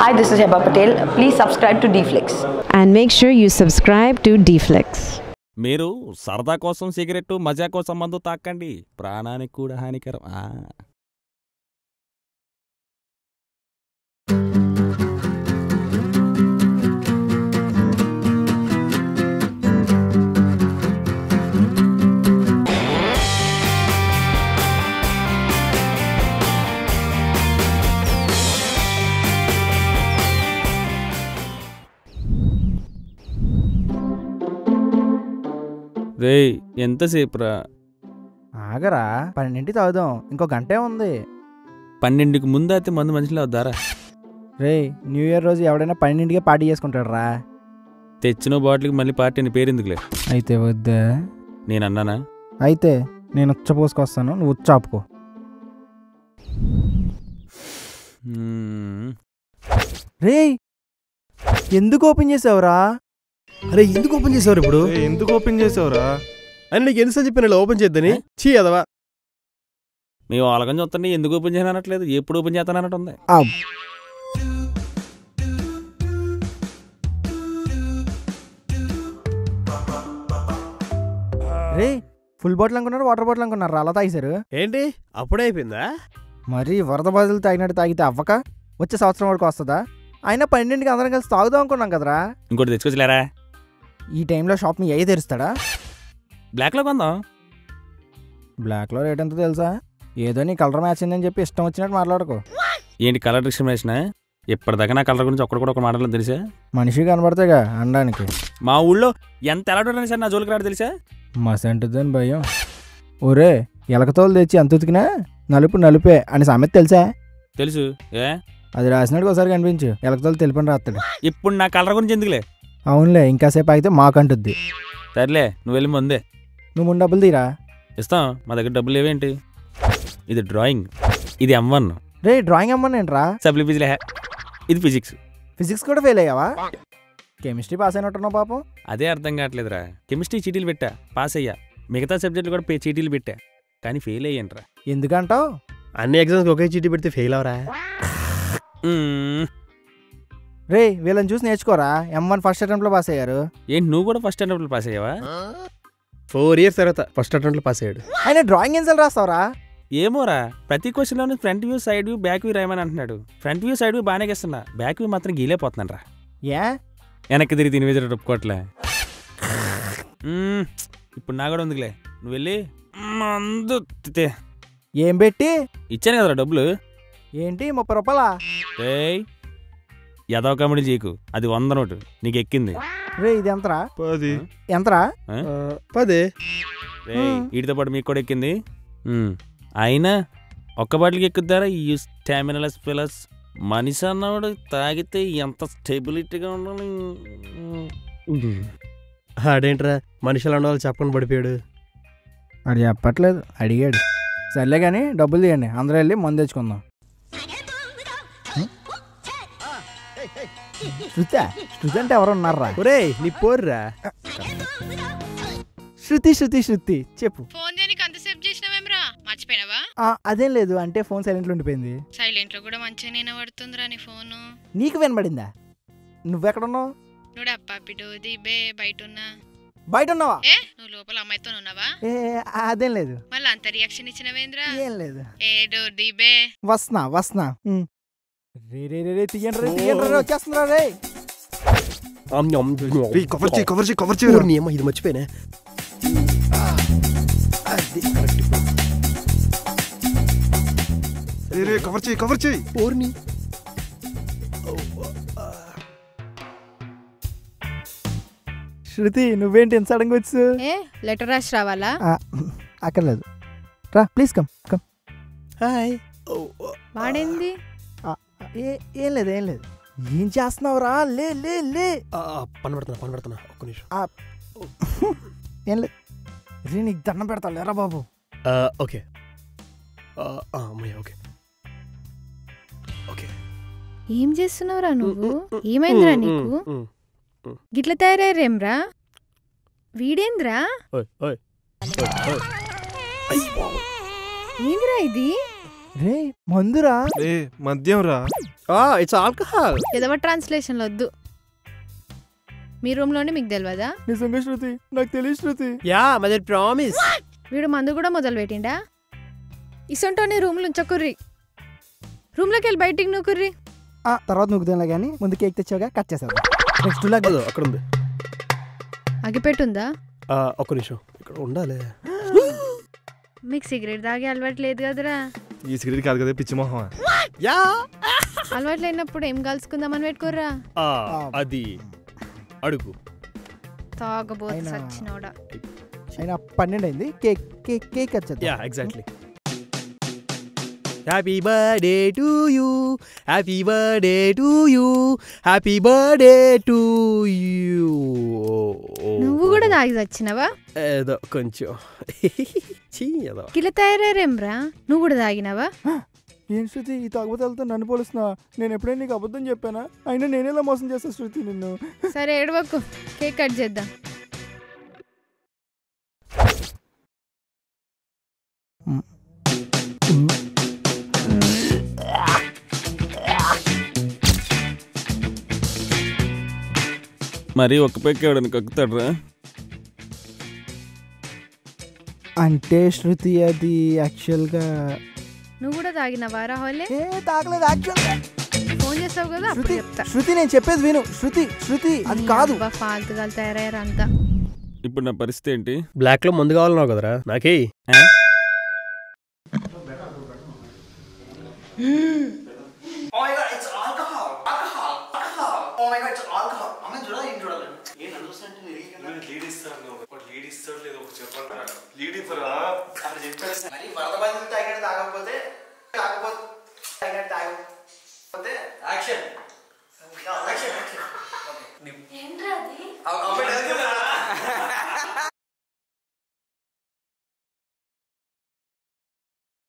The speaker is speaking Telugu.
Hi, this is Hema Patel. Please subscribe to D Flicks. And make sure you subscribe to D Flicks. మీరు సరదా కోసం సిగరెట్ మజా కోసం మందు తాకండి, ప్రాణానికి కూడా హానికరం. రే ఎంతసేపురా ఆగరా, 12కి తాగుదాం, ఇంకో గంటే ఉంది. 12కి ముందు అయితే మందు మనుషులు అవుతారా రే? న్యూ ఇయర్ రోజు ఎవడైనా 12కే పార్టీ చేసుకుంటాడు రా. తెచ్చిన బాటిల్కి మళ్ళీ పార్టీని పేరెందుకులే? అయితే వద్దా నేను అన్నానా? అయితే నేను ఉచ్చ పోసుకొస్తాను, నువ్వు ఉచ్చ ఆపుకో. రే ఎందుకు ఓపెన్ చేసావురా? అరే ఎందుకు ఓపెన్ చేసావురా? ఇప్పుడు ఎందుకు ఓపెన్ చేసావురా అని నీకు ఎన్నిసార్లు చెప్పిన ఓపెన్ చేద్దని? చీ అదవా, మేము అలాగని చూస్తాండి. ఎందుకు ఓపెన్ చేయనట్లేదు, ఎప్పుడు ఓపెన్ చేస్తానన్నట్టుంది. రే ఫుల్ బాటిల్ అనుకున్నారు, వాటర్ బాటిల్ అనుకున్నారు, అలా తాగేశారు ఏంటి? అప్పుడే అయిపోయిందా? మరి వరద బాధలు తాగినట్టు తాగితే అవ్వక వచ్చే సంవత్సరం వరకు వస్తుందా? అయినా 12కి అందరం కలిసి తాగుదాం అనుకున్నాం కదరా. ఇంకోటి తెచ్చుకోవచ్చులేరా? ఈ టైంలో షాప్ మీ అయ్యే తెరుస్తాడా? బ్లాక్లో కొందాం. బ్లాక్లో రేట్ ఎంతో తెలుసా? ఏదో నీ కలర్ మ్యాచ్ అయిందని చెప్పి ఇష్టం వచ్చినట్టు మాట్లాడకు. ఏంటి కలర్ డిస్క్రిమినేషన్? ఇప్పటిదాకా నా కలర్ గురించి ఒక్కడు కూడా ఒక మాట్లాడలేదు తెలుసా? మనిషి కనబడతాయిగా అనడానికి. మా ఊళ్ళో ఎంత ఎలాడని సార్ నా జోలికి రాడు తెలుసా? మసంటుద్దని భయం. ఒరే ఎలకతోలు తెచ్చి ఎంత ఉతికినా నలుపు నలుపే అని సామెత తెలుసా? తెలుసు. ఏ అది రాసినట్టు ఒకసారి కనిపించు, ఎలకతోలు తెలుపని రాస్తాడు. ఇప్పుడు నా కలర్ గురించి ఎందుకులే? అవునులే, ఇంకాసేపు ఆగితే మాకంటుద్ది. సర్లే నువ్వు వెళ్ళి ముందే. నువ్వు 3 డబ్బులు తీరా ఇస్తాం. మా దగ్గర డబ్బులు ఏవేంటి? ఇది డ్రాయింగ్, ఇది M1. రే డ్రాయింగ్ M1 ఏంట్రా? సబ్లీ ఫిజిలే. ఇది ఫిజిక్స్. ఫిజిక్స్ కూడా ఫెయిల్ అయ్యావా? కెమిస్ట్రీ పాస్ అయినట్టున్నావు పాపం. అదే అర్థం కావట్లేదురా, కెమిస్ట్రీ చీటీలు పెట్టా పాస్ అయ్యా, మిగతా సబ్జెక్టులు కూడా చీటీలు పెట్టా కానీ ఫెయిల్ అయ్యానరా. ఎందుకంటావు? అన్ని ఎగ్జామ్స్ ఒకే చీటీ పెడితే ఫెయిల్ అవరా? రే వీళ్ళని చూసి నేర్చుకోరా, M1 ఫస్ట్ అటెంప్ట్ లో పాస్ అయ్యారు. ఏంటి నువ్వు కూడా ఫస్ట్ అటెంప్ట్ లో పాస్ అయ్యావా? 4 years తర్వాత ఫస్ట్ అటెంప్ట్ లో పాస్ అయ్యాడు. అయినా డ్రాయింగ్ ఎన్సల్ రాస్తావరా? ఏమోరా, ప్రతి క్వశ్చన్ లోని front view side view back view రాయమని అంటున్నాడు. ఫ్రంట్ వ్యూ సైడ్ వ్యూ బాగానే గీస్తున్నా, బ్యాక్ వ్యూ మాత్రం గీలేకపోతున్నాను రా. ఏ వెనక్కి తిరిగి తినివేజర్ ఒప్పుకోవట్లే. ఇప్పుడు నా కూడా ఉందిలే, నువ్వు వెళ్ళి మందు ఏం పెట్టి ఇచ్చాను కదరా డబ్బులు. ఏంటి 30 రూపాయలా? యదవ కామెడీ చేయకు, అది 100 నోటు నీకు ఎక్కింది. రే ఇది ఎంతరా? 10. ఎంతరా? 10. రే వీటితో పాటు మీకు కూడా ఎక్కింది. అయినా ఒక్క బాటిల్కి ఎక్కుద్దారా? ఈ స్టామినాలెస్ ప్లస్ మనిషి అన్నవాడు తాగితే ఎంత స్టెబిలిటీగా ఉండాలి. అడేంట్రా మనిషిలో ఉండవాళ్ళు చెప్పని పడిపోయాడు. అది చెప్పట్లేదు, అడిగాడు. సర్లే కానీ డబ్బులు తీయండి, అందరూ వెళ్ళి మందు తెచ్చుకుందాం. శృతి అంటే ఎవరు ఉన్నారా? ఒరే నీ పోర్రా శృతి శృతి శృతి చెప్పు. ఫోన్ దేనికి అంతసేపు చేసినావేమరా, మర్చిపోయినావా? అదేం లేదు, అంటే ఫోన్ సైలెంట్ లో ఉండిపోయింది. సైలెంట్ లో కూడా మంచిగా వినబడుతుందిరా నీ ఫోను. నీకు వినబడిందా? నువ్వెక్కడున్నావు? నువ్వు అప్పాపి డోది బే బయట ఉన్నా. బయట ఉన్నావా? నువ్వు లోపల అమ్మాయితో ఉన్నావా? అదేం లేదు. మళ్ళీ అంత రియాక్షన్ ఇచ్చినవేంద్రా? ఏం లేదు. ఏ డోది బే వస్తున్నా వస్తున్నా. శృతి నువ్వేంటి ఎంత సడన్ గా వచ్చు? లెటర్ రాసి రావాలా? అక్కర్లేదు రా, ప్లీజ్ కమ్ కమ్. హాయ్. వాడేంది? ఏం లేదు ఏం లేదు. ఏం చేస్తున్నావు రా? లే లే లే. పని పెడుతున్నా పని పెడుతున్నా, ఒక్క నిమిషం. ఏం లేదు రే, నీకు దండం పెడతా లేరా బాబు. ఓకే అమ్మయ్య. Okay okay. ఏం చేస్తున్నావురా నువ్వు? ఏమైందిరా నీకు? గిట్ల తయారయ్యారేమ్రా? వీడేంద్రా? ఏంద్రా ఇది? రే మందురా ఏ మద్యంరా ఆ ఇట్స్ ఆల్కహాల్ ఏదవ ట్రాన్స్లేషన్ లొద్దు మీ రూమ్ లోనే మీకు తెలువదా నిజంగా శృతి నాకు తెలుసు శృతి యా మదర్ ప్రామిస్ వీడు మందు కూడా మొదలు పెట్టిండా ఇసంటోనే రూమ్ లుంచకుర్రి రూమ్ లోకి వెళ్ళి బయటికి నూకుర్రి ఆ తర్వాత నూకుదేలా గానీ ముందు కేక్ తెచ్చాగా కట్ చేసావు నెక్స్ట్ లాగా అక్కడ ఉంది అగిపెట్టుందా ఆ ఒక నిమిషం ఇక్కడ ఉండాలి మీకు సిగరెట్ తాగే అలవాటు లేదు కదరా ఈ సిగరెట్ కాదు కదా పిచ్చి మొహం యా అలవాటు లేనప్పుడు ఏం కలుసుకుందామని పెట్టుకోర్రా అది అడుగు తాగబోతు సచ్చినోడా అయినా 12 అయింది కేక్ కేక్ కేక్ వచ్చేది yeah exactly happy birthday to you happy birthday to you happy birthday to you నువ్వు కూడా తాగి వచ్చినావా ఏదో కొంచెం కిలా తయారేమ్రా నువ్వు కూడా తాగినావా ఏం శృతి ఈ తాగుబోతులతో నన్ను పోలుస్తున్నావా నేను ఎప్పుడైనా నీకు అబద్ధం చెప్పానా అయినా నేనేలా మోసం చేస్తా శృతి నిన్ను సరే ఏడవకు కేక్ కట్ చేద్దాం మరి ఒక పెక్కి ఎవడని కక్కుతాడరా అంటే శృతి అది యాక్చువల్ గా నువ్వు కూడా తాగినవారా హోలే ఏ తాగలేదు యాక్చువల్ గా ఫోన్ చేసావు కదా అప్పుడు చెప్తా శృతి నేను చెప్పేది విను శృతి శృతి అది కాదు బా ఫాల్తు గాల్ తయారయ్యారంతా ఇప్పుడు నా పరిస్థితి ఏంటి బ్లాక్ లో ముందు కావాలన్నావు కదరా నాకే Oh my god it's alcohol oh my god it's alcohol amma jodala in jodala yen understand nenu lead istanu but lead istadu ledo ok cheppara lead ifara adu cheppara mari varada badulu taagadu taagapothe taagapothe taagapothe action